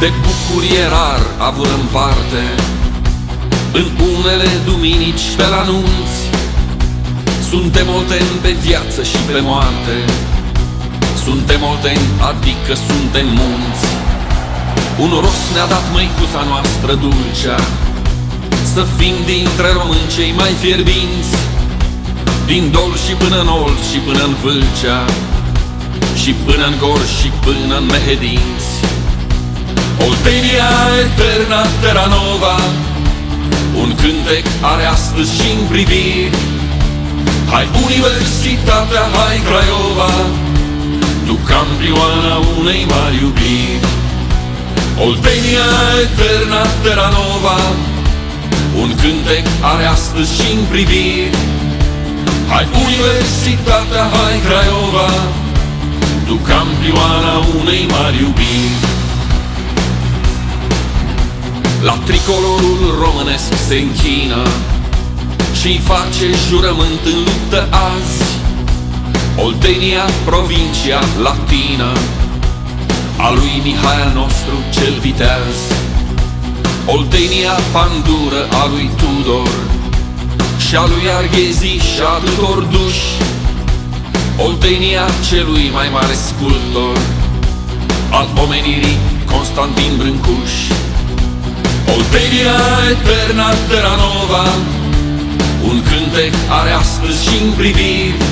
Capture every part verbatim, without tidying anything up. de bucurie rar avut în parte. În unele duminici pe la nunți suntem olteni pe viață și pe moarte. Suntem olteni, adică suntem munți. Un ros ne-a dat măicuța noastră dulcea, să fim dintre români cei mai fierbinți, din Dolj și până în Olt și până în Vâlcea, și până în Gorj și până în Mehedinţi. Oltenia, eterna Terra Nova, un cântec are astăzi și în priviri. Hai Universitatea, hai Craiova, tu campioana unei mari iubiri. Oltenia, eterna Terra Nova, un cântec are astăzi și în priviri. Hai Universitatea, hai Craiova, tu campioana unei mari iubiri. La tricolorul românesc se închină și-i face jurământ în luptă azi. Oltenia, provincia latină a lui Mihai al nostru cel viteaz. Oltenia, Pandură a lui Tudor și a lui Arghezi și a tuturor duși. Oltenia, celui mai mare sculptor al omenirii, Constantin Brâncuși. Oltenia, eterna Terra Nova, un cântec are astăzi și în priviri.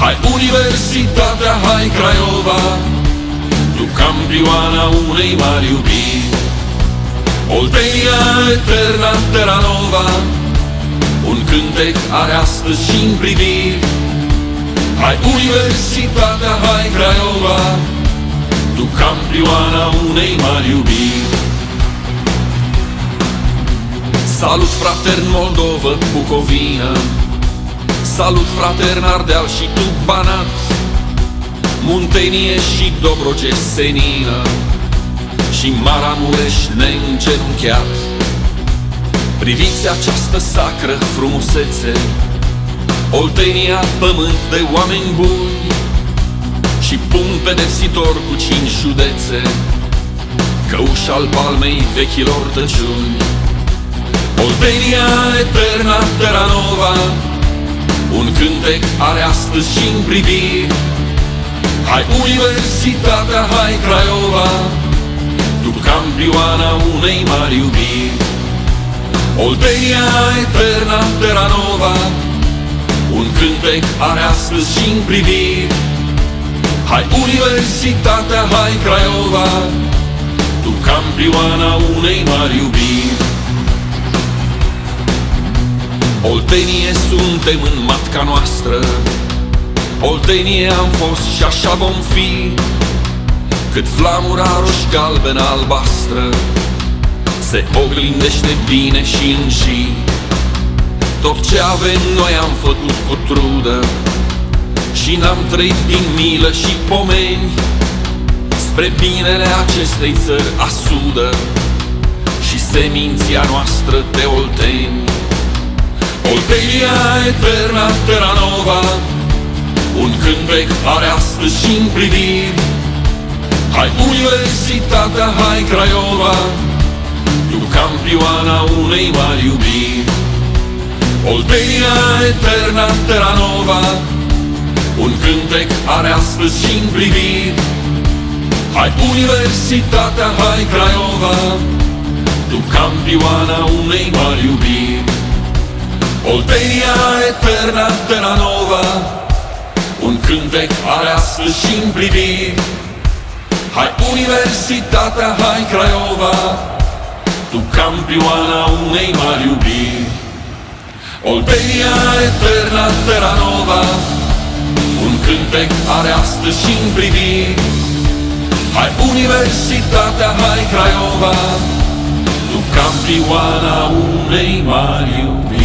Hai Universitatea, hai Craiova, tu campioana unei mari iubiri. Oltenia, eterna Terra Nova, un cântec are astăzi și în priviri. Hai Universitatea, hai Craiova, tu campioana unei mari iubiri. Salut fratern Moldovă, Bucovină, salut fratern Ardeal și tu Banat, Muntenie și Dobroge senină și Maramureş neîncerunchiat. Priviți această sacră frumusețe, Oltenia, pământ de oameni buni și punct pedepsitor cu cinci județe, căuș al palmei vechilor tăciuni. Oltenia, eterna Terra Nova, un cântec are astăzi și în priviri. Hai Universitatea, hai Craiova, tu campioana unei mari iubiri. Oltenia, eterna Terra Nova, un cântec are astăzi și în priviri. Hai Universitatea, hai Craiova, tu campioana unei mari iubiri. Oltenie suntem în matca noastră, Oltenie am fost și așa vom fi, cât flamura roș-galben-albastră se oglindește bine și în și. Tot ce avem noi am făcut cu trudă și n-am trăit din milă și pomeni, spre binele acestei țări asudă și seminția noastră de olteni. Oltenia, eterna Terra Nova, un cântec are astăzi și în priviri. Hai Universitatea, hai Craiova, tu campioana unei mari iubiri. Oltenia, eterna Terra Nova, un cântec are astăzi și în priviri. Hai Universitatea, hai Craiova, tu campioana unei mari iubiri. Oltenia, eterna Terra Nova, un cântec are astăzi și în priviri. Hai Universitatea, hai Craiova, tu campioana unei mari iubiri. Oltenia, eterna Terra Nova, un cântec are astăzi și în priviri. Hai Universitatea, hai Craiova, tu campioana unei mari iubiri.